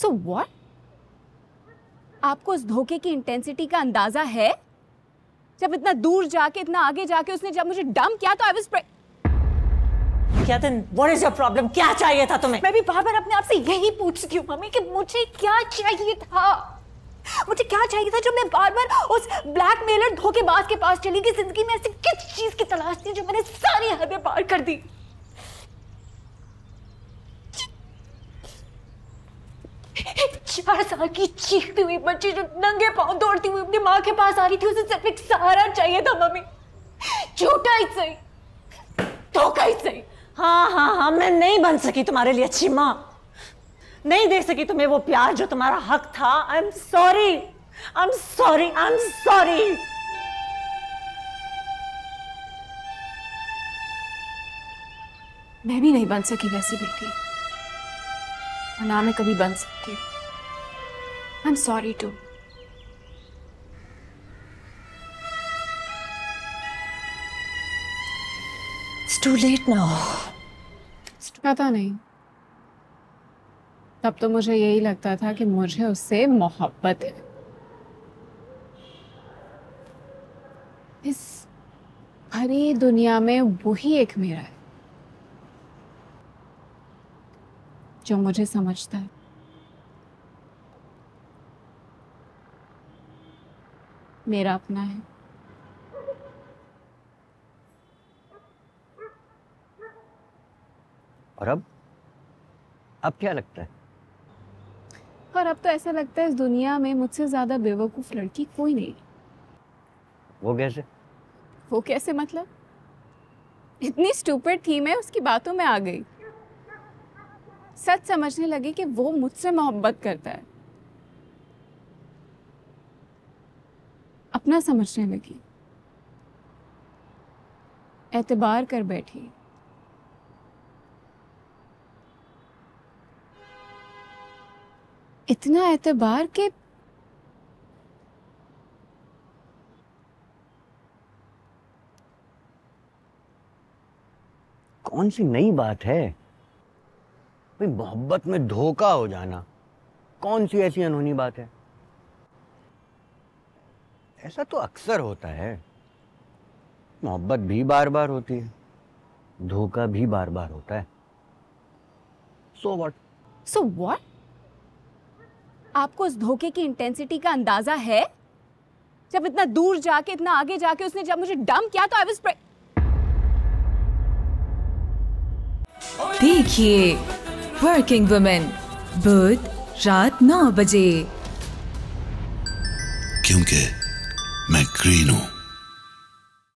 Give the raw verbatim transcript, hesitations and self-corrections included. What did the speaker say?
So what? आपको उस धोखे की इंटेंसिटी का अंदाजा है? जब इतना दूर जाके, इतना आगे जाके उसने जब मुझे डंप किया तो I was pre- क्या तुम, what is your problem? क्या चाहिए था तुम्हें? मैं भी बार बार अपने आप से यही पूछती हूँ मम्मी कि मुझे क्या चाहिए था? मुझे क्या चाहिए था जो मैं बार बार उस ब्लैकमेलर धोखेबाज के पास चली गई? जिंदगी में ऐसी किस चीज की तलाश थी जो मैंने सारी हदें पार कर दी? एक चार साल की चीखती हुई बच्ची जो नंगे पांव दौड़ती हुई अपनी माँ के पास आ रही थी, उसे सिर्फ एक सहारा चाहिए था मम्मी। झूठा ही सही, धोखा ही सही। हाँ हाँ हाँ, मैं नहीं बन सकी तुम्हारे लिए अच्छी माँ, नहीं दे सकी तुम्हें वो प्यार जो तुम्हारा हक था। I am sorry, I am sorry, I am sorry. मैं भी नहीं बन सकी वैसी बेटी, और ना मैं कभी बन सकती हूँ। I am sorry too. It's too late now. पता नहीं, तब तो मुझे यही लगता था कि मुझे उससे मोहब्बत है। इस भरी दुनिया में वही एक मेरा है जो मुझे समझता है। मेरा अपना है। और अब अब क्या लगता है? और अब तो ऐसा लगता है इस दुनिया में मुझसे ज्यादा बेवकूफ लड़की कोई नहीं। वो कैसे? वो कैसे मतलब? इतनी स्टूपिड थी मैं, उसकी बातों में आ गई। सच समझने लगी कि वो मुझसे मोहब्बत करता है, अपना समझने लगी, एतबार कर बैठी। इतना एतबार के कौन सी नई बात है? मोहब्बत में धोखा हो जाना कौन सी ऐसी अनहोनी बात है? ऐसा तो अक्सर होता है। मोहब्बत भी बार बार होती है, धोखा भी बार बार होता है। So what? So what? आपको उस धोखे की इंटेंसिटी का अंदाजा है? जब इतना दूर जाके, इतना आगे जाके उसने जब मुझे डंप किया तो आई वाज प्रे... देखिए वर्किंग वुमेन, बुध रात नौ बजे, क्योंकि मैं ग्रीन हूं।